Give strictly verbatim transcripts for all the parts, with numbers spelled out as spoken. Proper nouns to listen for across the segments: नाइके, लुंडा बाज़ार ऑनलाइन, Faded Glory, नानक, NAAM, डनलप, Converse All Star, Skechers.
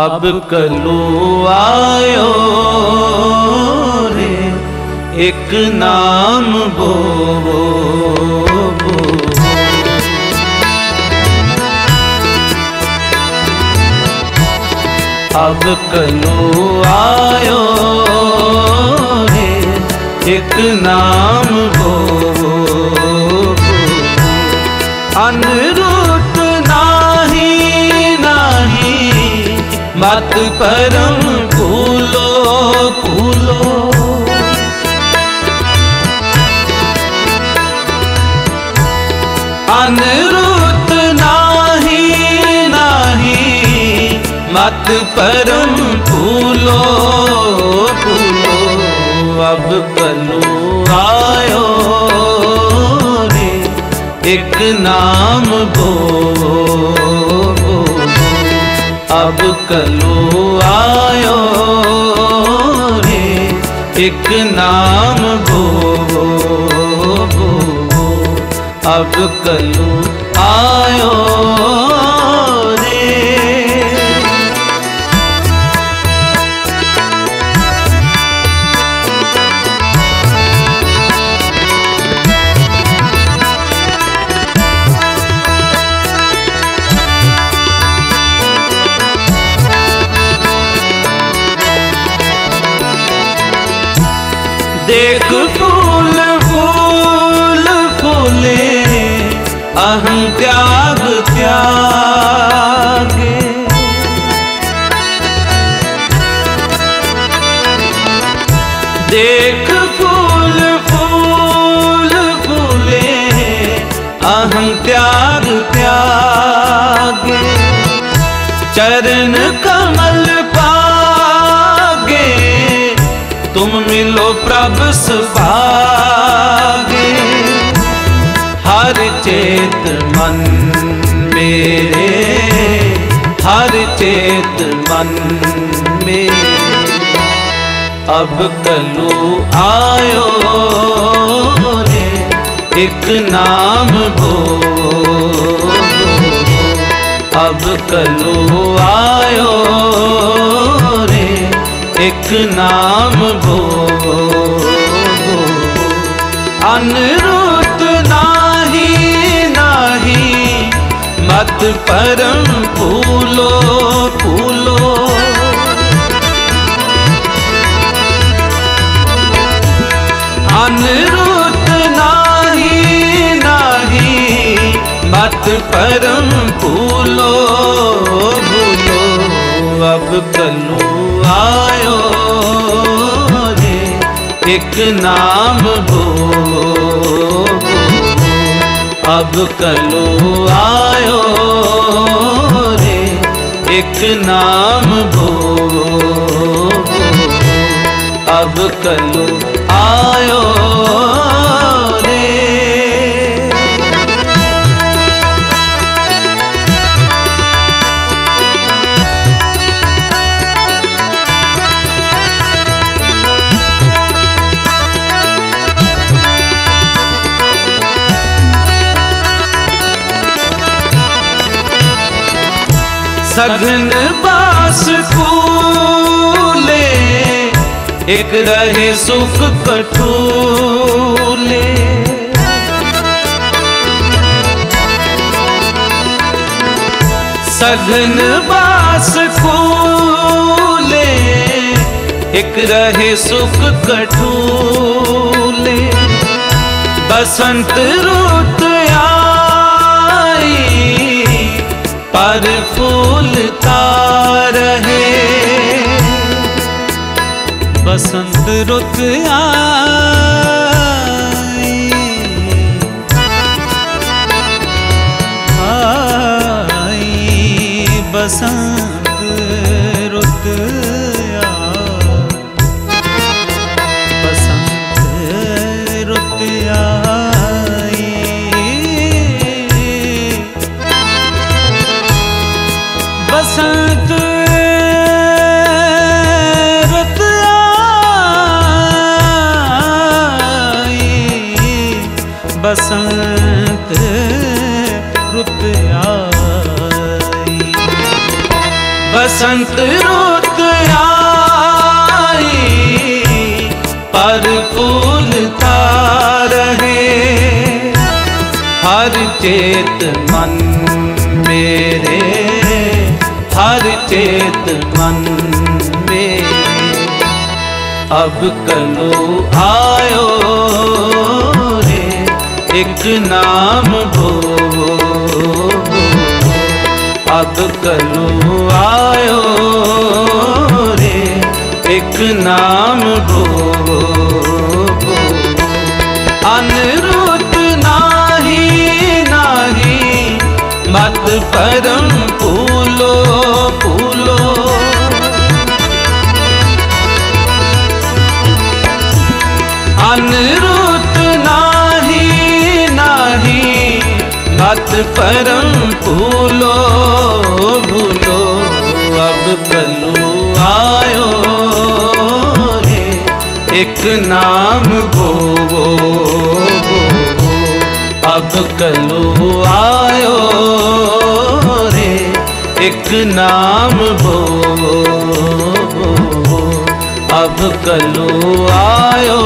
अब कलो आयो रे एक नाम बो, बो, बो। अब कलो आयो रे एक नाम बो, बो, बो। अनरूत नाही नाही मत परम भूलो भूलो अनरुत नाही नाही मत परम भूलो भूलो। अब कलो आयो रे एक नाम बोलो। अब कलो आयो रे एक नाम बोलो। अब कलो आयो रे देख फूल फूल फूले अहं त्याग त्यागे देख फूल फूल फूले अहं त्याग त्यागे चरण कमल तुम मिलो प्रभु सुभागे। हर चेत मन मेरे हर चेत मन मेरे। अब कलो आयो रे एक नाम बोलो। अब कलो आयो रे एक नाम बोलो। अनरुत नाही नाही मत परम भूलो भूलो अनरुत नाही नाही मत परम भूलो भूलो। अब कलो आयो रे एक नाम बोलो। अब कलो आयो रे एक नाम बोलो। अब कलो आयो रे सघन बास फूले एक रहे सुख कठोले सघन बास फूले एक रहे सुख कठोले। बसंत रुत पर फूलता रहे बसंत रुत आई आई बसंत रुत बसंत रुत बसंत रुत आई बसंत रुत आई बस बसंत रुत आई पर फूलता रहे। हर चेत मन मेरे, हर चेत मन मेरे। अब कलो आयो रे एक नाम भो। अब कलो आयो रे एक नाम भो। अनरुत नाही नाही मत परम भूलो भूलो। अनरुत नाही नाही मत परम भूलो भूलो। अब कलो आयो रे एक नाम भो। अब कलो आयो रे एक नाम भो। अब कलो आयो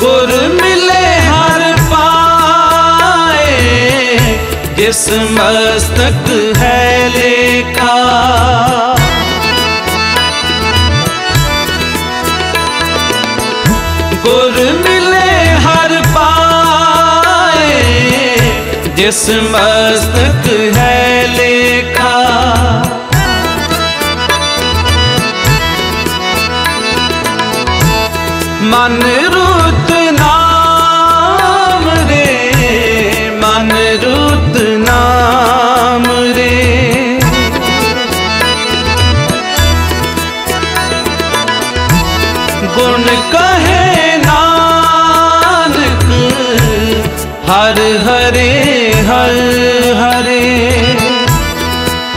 गुर मिले हर पाए जिस मस्तक है लेखा। गुर मिले हर पाए जिस मस्तक है लेखा। मन रुत नाम रे, मन रुत नाम रे। गुण कहे नानक हर हरे हर हरे।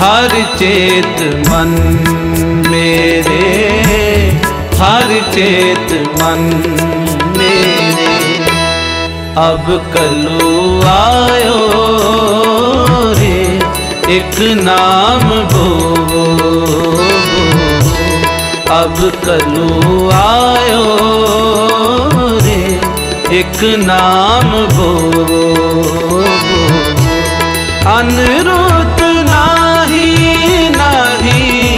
हर चेत मन मेरे, हर चेत मन मेरे। अब कलो आयो रे एक नाम भो। अब कलो आयो रे एक नाम भो। अनरुत नाही नाही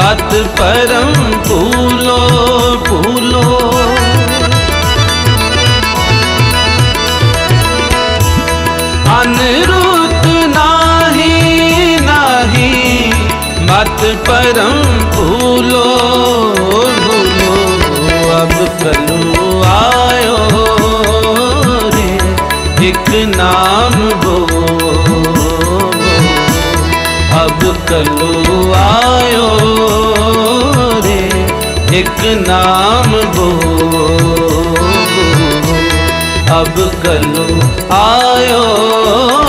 मत परम भूलो भूलो। अनरुत नाही नाही मत परम भूलो भूलो। अब कलो आयो रे एक नाम भो। अब कलो आयो रे एक नाम भो। अब कलो आयो।